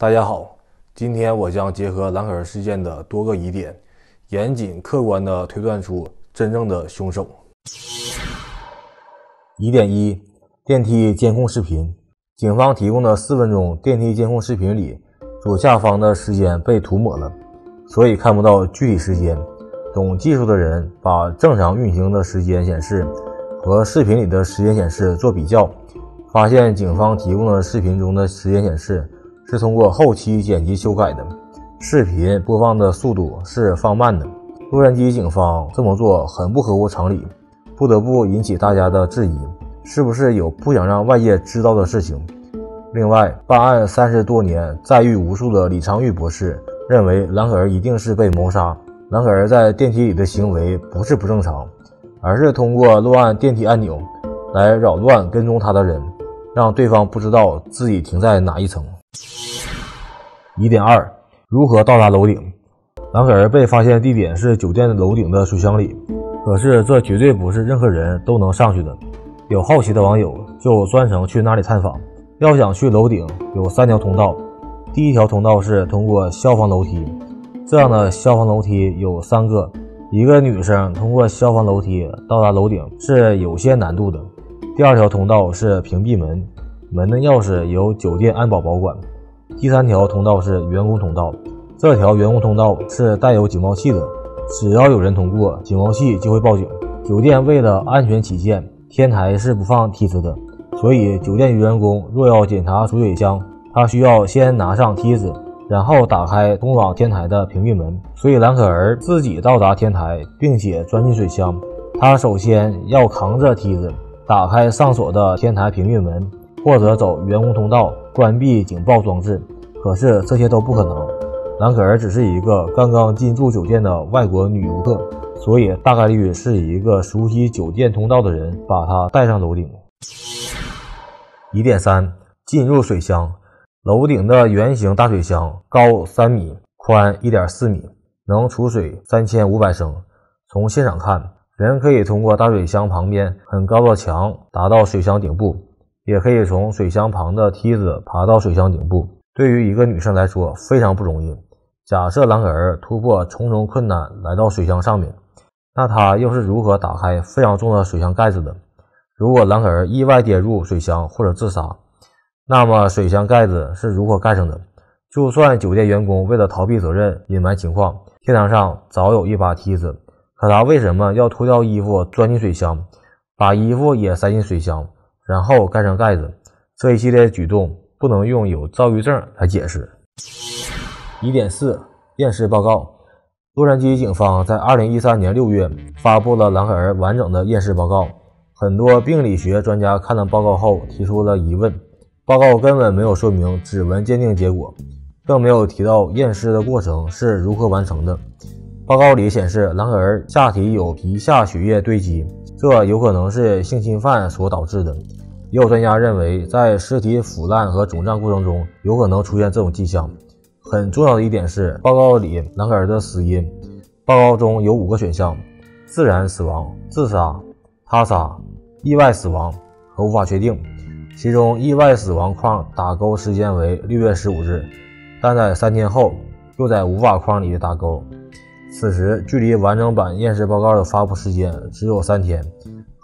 大家好，今天我将结合兰可儿事件的多个疑点，严谨客观地推断出真正的凶手。疑点一：电梯监控视频。警方提供的4分钟电梯监控视频里，左下方的时间被涂抹了，所以看不到具体时间。懂技术的人把正常运行的时间显示和视频里的时间显示做比较，发现警方提供的视频中的时间显示是通过后期剪辑修改的，视频播放的速度是放慢的。洛杉矶警方这么做很不合乎常理，不得不引起大家的质疑，是不是有不想让外界知道的事情？另外，办案30多年，在狱无数的李昌钰博士认为兰可儿一定是被谋杀，兰可儿在电梯里的行为不是不正常，而是通过乱按电梯按钮来扰乱跟踪他的人，让对方不知道自己停在哪一层。疑点二：如何到达楼顶？兰可儿被发现地点是酒店的楼顶的水箱里，可是这绝对不是任何人都能上去的。有好奇的网友就专程去那里探访。要想去楼顶，有3条通道。第一条通道是通过消防楼梯，这样的消防楼梯有3个，一个女生通过消防楼梯到达楼顶是有些难度的。第二条通道是屏蔽门，门的钥匙由酒店安保保管。第3条通道是员工通道，这条员工通道是带有警报器的，只要有人通过，警报器就会报警。酒店为了安全起见，天台是不放梯子的，所以酒店员工若要检查储水箱，他需要先拿上梯子，然后打开通往天台的屏蔽门。所以兰可儿自己到达天台并且钻进水箱，他首先要扛着梯子打开上锁的天台屏蔽门，或者走员工通道关闭警报装置，可是这些都不可能。兰可儿只是一个刚刚进驻酒店的外国女游客，所以大概率是一个熟悉酒店通道的人把她带上楼顶。疑点3：进入水箱。楼顶的圆形大水箱高3米，宽 1.4 米，能储水3500升。从现场看，人可以通过大水箱旁边很高的墙达到水箱顶部，也可以从水箱旁的梯子爬到水箱顶部，对于一个女生来说非常不容易。假设兰可儿突破重重困难来到水箱上面，那她又是如何打开非常重的水箱盖子的？如果兰可儿意外跌入水箱或者自杀，那么水箱盖子是如何盖上的？就算酒店员工为了逃避责任隐瞒情况，天台上早有一把梯子，可她为什么要脱掉衣服钻进水箱，把衣服也塞进水箱，然后盖上盖子？这一系列举动不能用有躁郁症来解释。疑点4：验尸报告。洛杉矶警方在2013年6月发布了兰可儿完整的验尸报告，很多病理学专家看了报告后提出了疑问，报告根本没有说明指纹鉴定结果，更没有提到验尸的过程是如何完成的。报告里显示兰可儿下体有皮下血液堆积，这有可能是性侵犯所导致的。也有专家认为，在尸体腐烂和肿胀过程中有可能出现这种迹象。很重要的一点是，报告里兰可儿的死因，报告中有5个选项：自然死亡、自杀、他杀、意外死亡和无法确定。其中意外死亡框打勾时间为6月15日，但在3天后又在无法框里打勾。此时距离完整版验尸报告的发布时间只有3天，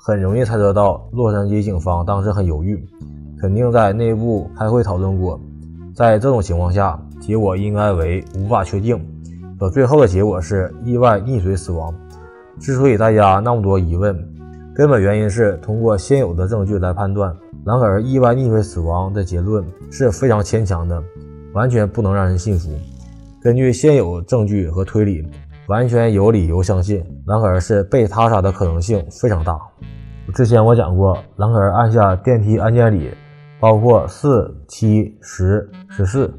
很容易猜测到洛杉矶警方当时很犹豫，肯定在内部开会讨论过。在这种情况下，结果应该为无法确定，可最后的结果是意外溺水死亡。之所以大家那么多疑问，根本原因是通过现有的证据来判断兰可儿意外溺水死亡的结论是非常牵强的，完全不能让人信服。根据现有证据和推理，完全有理由相信兰可儿是被他杀的可能性非常大。之前我讲过，兰可儿按下电梯按键里包括4、7、10、14，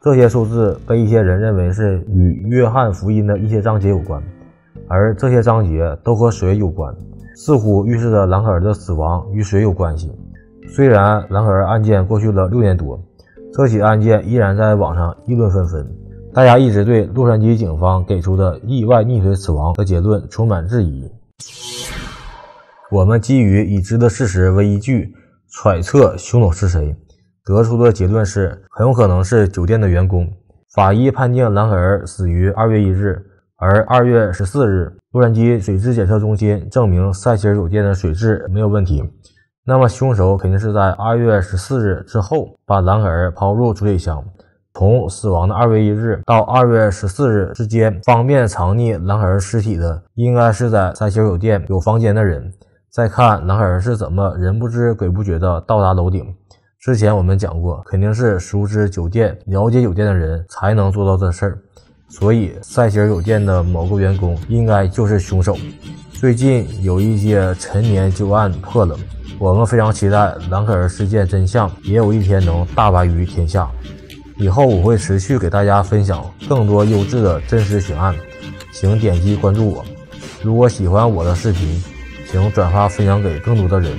这些数字被一些人认为是与约翰福音的一些章节有关，而这些章节都和水有关，似乎预示着兰可儿的死亡与水有关系。虽然兰可儿案件过去了6年多，这起案件依然在网上议论纷纷，大家一直对洛杉矶警方给出的意外溺水死亡的结论充满质疑。我们基于已知的事实为依据，揣测凶手是谁，得出的结论是很有可能是酒店的员工。法医判定兰可儿死于2月1日，而2月14日洛杉矶水质检测中心证明塞奇尔酒店的水质没有问题。那么凶手肯定是在2月14日之后把兰可儿抛入处理箱，从死亡的2月1日到2月14日之间方便藏匿兰可儿尸体的应该是在塞奇尔酒店有房间的人。再看兰可儿是怎么人不知鬼不觉的到达楼顶。之前我们讲过，肯定是熟知酒店、了解酒店的人才能做到这事儿，所以塞奇尔酒店的某个员工应该就是凶手。最近有一些陈年旧案破了，我们非常期待兰可儿事件真相也有一天能大白于天下。以后我会持续给大家分享更多优质的真实悬案，请点击关注我。如果喜欢我的视频，请转发分享给更多的人。